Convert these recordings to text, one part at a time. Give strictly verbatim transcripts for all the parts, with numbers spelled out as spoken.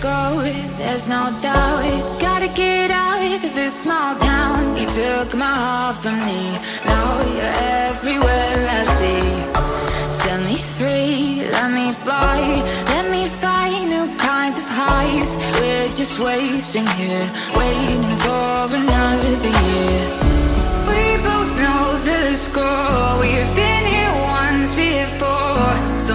go, there's no doubt. Gotta get out of this small town. You took my heart from me, now you're everywhere I see. Set me free, let me fly, let me find new kinds of highs. We're just wasting here, waiting for another year. We both know the score, we've been here once before. So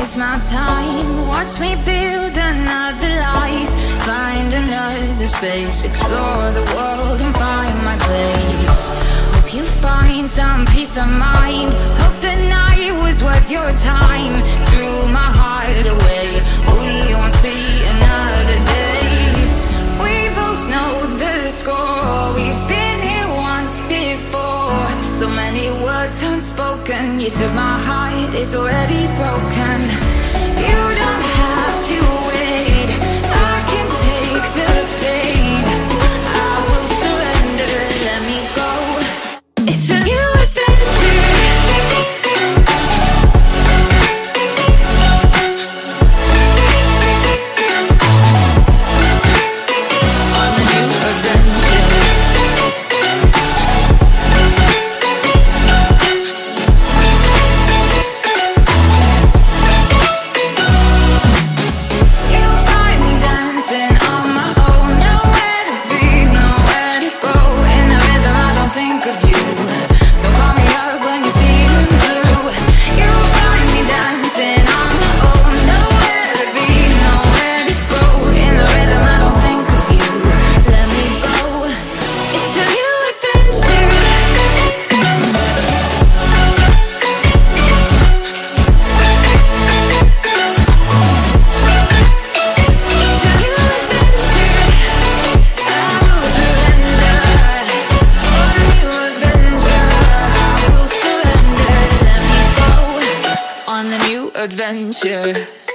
It's my time, watch me build another life. Find another space, explore the world and find my place. Hope you find some peace of mind, hope the night was worth your time. Threw my heart away, we won't see another day. We both know the score, we've been here once before. So many words unspoken, you took my heart, it's already broken. You don't have to wait, I can take the pain. I will surrender, let me go. It's a new adventure. On the new adventure. Adventure.